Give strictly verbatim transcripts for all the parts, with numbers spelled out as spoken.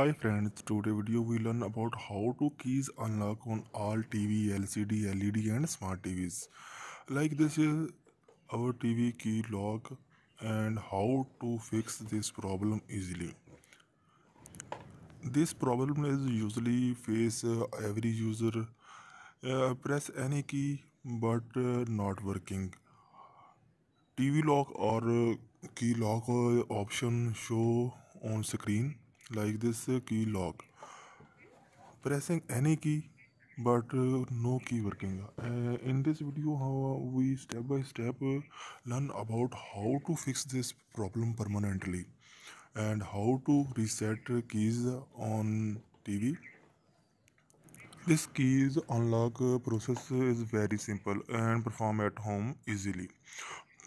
Hi friends, today video we learn about how to keys unlock on all T V, L C D, L E D and smart T Vs. Like this is our T V key lock and how to fix this problem easily. This problem is usually face uh, every user. Uh, press any key but uh, not working. T V lock or uh, key lock uh, option show on screen. Like this uh, key lock, pressing any key but uh, no key working. Uh, in this video uh, we step by step uh, learn about how to fix this problem permanently and how to reset keys on T V. This keys unlock uh, process is very simple and perform at home easily.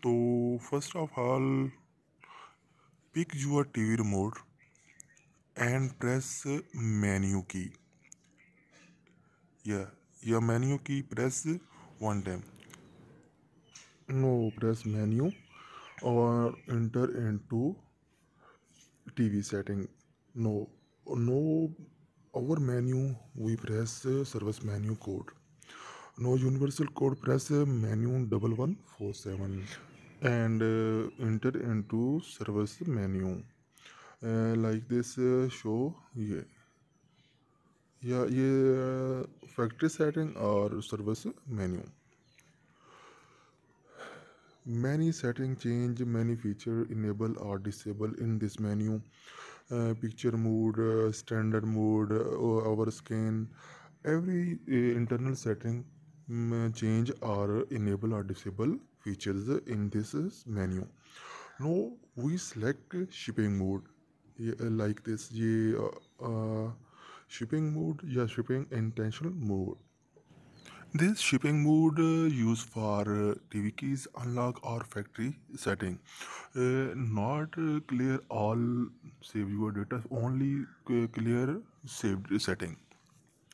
So first of all, pick your T V remote and press menu key. Yeah, your menu key press one time. No, press menu or enter into T V setting. No, no, our menu we press service menu code. No universal code, press menu double one four seven and uh, enter into service menu. Uh, like this uh, show yeah yeah yeah uh, factory setting or service menu. Many setting change, many feature enable or disable in this menu. Uh, picture mode, uh, standard mode, uh, our scan, every uh, internal setting um, change or enable or disable features in this menu. Now we select shipping mode. Yeah, like this yeah, uh, shipping mode yeah shipping intentional mode. This shipping mode uh, used for uh, T V keys unlock or factory setting. Uh, not uh, clear all save your data, only uh, clear saved setting.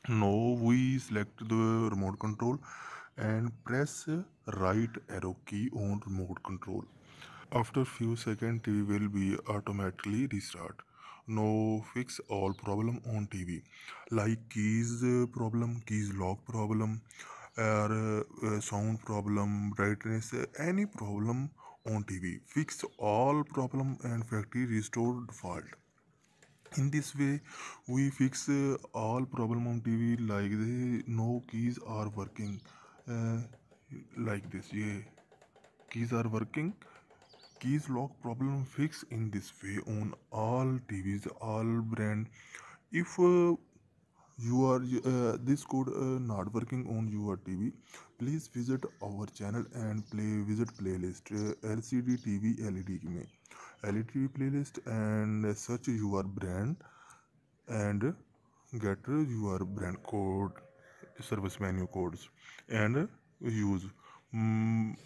Now we select the remote control and press right arrow key on remote control. After few seconds T V will be automatically restart. Now fix all problem on T V, like keys problem, keys lock problem, or uh, sound problem, brightness, any problem on T V. Fix all problem and factory restore default. In this way we fix uh, all problem on T V. Like the no keys are working. Uh, like this yeah keys are working. Keys lock problem fixed in this way on all T Vs, all brand. If uh, you are uh, this code uh, not working on your T V, please visit our channel and play visit playlist uh, L C D T V L E D में L E D playlist and search your brand and get your brand code, service menu codes and use. Mm,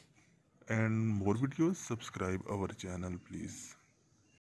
And more videos, subscribe our channel please.